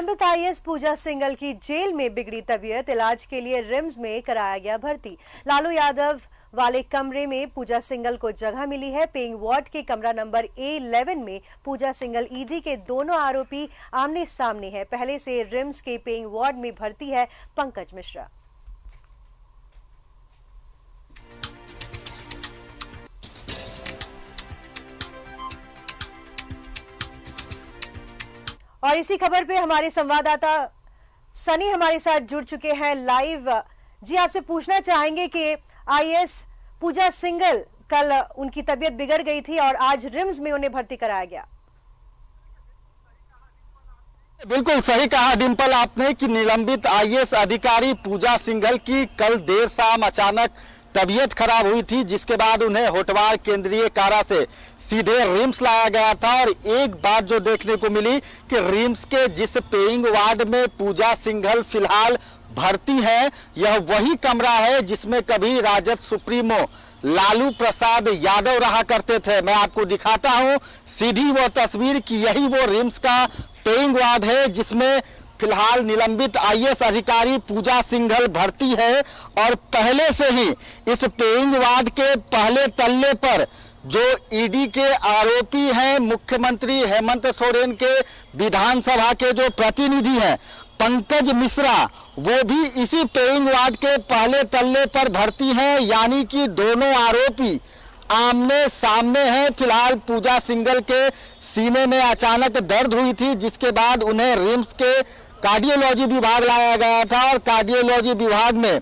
निलंबित IAS पूजा सिंघल की jail में बिगड़ी तबीयत, इलाज के लिए रिम्स में कराया गया भर्ती। लालू यादव वाले कमरे में पूजा सिंघल को जगह मिली है। पेइंग वार्ड के कमरा नंबर A11 में पूजा सिंघल ED के दोनों आरोपी आमने सामने है। पहले से रिम्स के पेइंग वार्ड में भर्ती है पंकज मिश्रा। और इसी खबर पे हमारे संवाददाता सनी हमारे साथ जुड़ चुके हैं लाइव। जी, आपसे पूछना चाहेंगे कि IAS पूजा सिंघल, कल उनकी तबीयत बिगड़ गई थी और आज रिम्स में उन्हें भर्ती कराया गया। बिल्कुल सही कहा डिंपल आपने कि निलंबित IAS अधिकारी पूजा सिंघल की कल देर शाम अचानक तबीयत खराब हुई थी, जिसके बाद उन्हें होटवार केंद्रीय कारा से सीधे रिम्स लाया गया था। और एक बात जो देखने को मिली कि रिम्स के जिस पेइंग वार्ड में पूजा सिंघल फिलहाल भर्ती है, यह वही कमरा है जिसमें कभी राजद सुप्रीमो लालू प्रसाद यादव रहा करते थे। मैं आपको दिखाता हूं सीधी वो तस्वीर कि यही वो रिम्स का पेइंग वार्ड है जिसमें फिलहाल निलंबित IAS अधिकारी पूजा सिंघल भर्ती है। और पहले से ही इस पेइंग वार्ड के पहले तल्ले पर जो ED के आरोपी हैं, मुख्यमंत्री हेमंत सोरेन के विधानसभा के जो प्रतिनिधि हैं पंकज मिश्रा, वो भी इसी पेइंग वार्ड के पहले तल्ले पर भर्ती हैं। यानी कि दोनों आरोपी आमने सामने हैं। फिलहाल पूजा सिंघल के सीने में अचानक दर्द हुई थी, जिसके बाद उन्हें रिम्स के कार्डियोलॉजी विभाग लाया गया था। और कार्डियोलॉजी विभाग में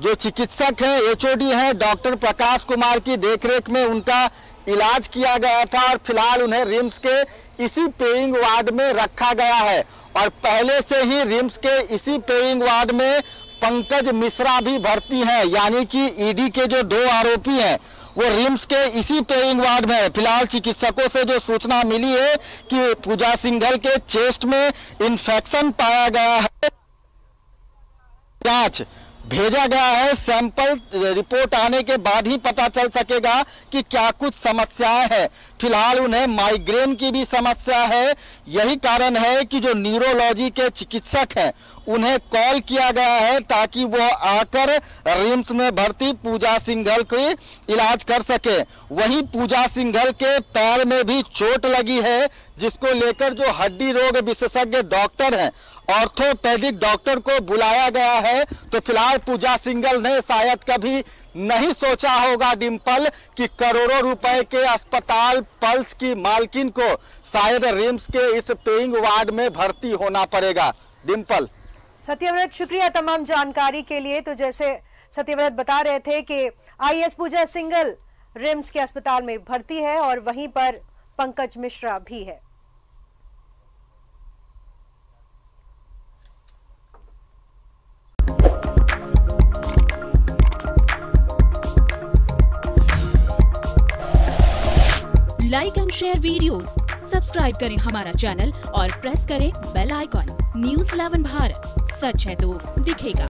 जो चिकित्सक हैं, HOD हैं, डॉक्टर प्रकाश कुमार की देखरेख में उनका इलाज किया गया था। और फिलहाल उन्हें रिम्स के इसी पेइंग वार्ड में रखा गया है। और पहले से ही रिम्स के इसी पेइंग वार्ड में पंकज मिश्रा भी भर्ती हैं। यानी कि ED के जो दो आरोपी हैं वो रिम्स के इसी पेइंग वार्ड में है। फिलहाल चिकित्सकों से जो सूचना मिली है कि पूजा सिंघल के चेस्ट में इंफेक्शन पाया गया है। जांच भेजा गया है, सैंपल रिपोर्ट आने के बाद ही पता चल सकेगा कि क्या कुछ समस्याएं हैं। फिलहाल उन्हें माइग्रेन की भी समस्या है। यही कारण है कि जो न्यूरोलॉजी के चिकित्सक हैं उन्हें कॉल किया गया है ताकि वो आकर रिम्स में भर्ती पूजा सिंघल के इलाज कर सके। वहीं पूजा सिंघल के पैर में भी चोट लगी है, जिसको लेकर जो हड्डी रोग विशेषज्ञ डॉक्टर हैं, ऑर्थोपेडिक डॉक्टर को बुलाया गया है। तो फिलहाल पूजा सिंघल ने शायद कभी नहीं सोचा होगा डिंपल कि करोड़ों रुपए के अस्पताल पल्स की मालकिन को शायद रिम्स के इस पेइंग वार्ड में भर्ती होना पड़ेगा। डिंपल सत्यव्रत, शुक्रिया तमाम जानकारी के लिए। तो जैसे सत्यव्रत बता रहे थे कि IAS पूजा सिंघल रिम्स के अस्पताल में भर्ती है और वहीं पर पंकज मिश्रा भी है। Like and share videos, subscribe करें हमारा चैनल और प्रेस करें बेल आइकॉन। न्यूज़ 11 भारत, सच है तो दिखेगा।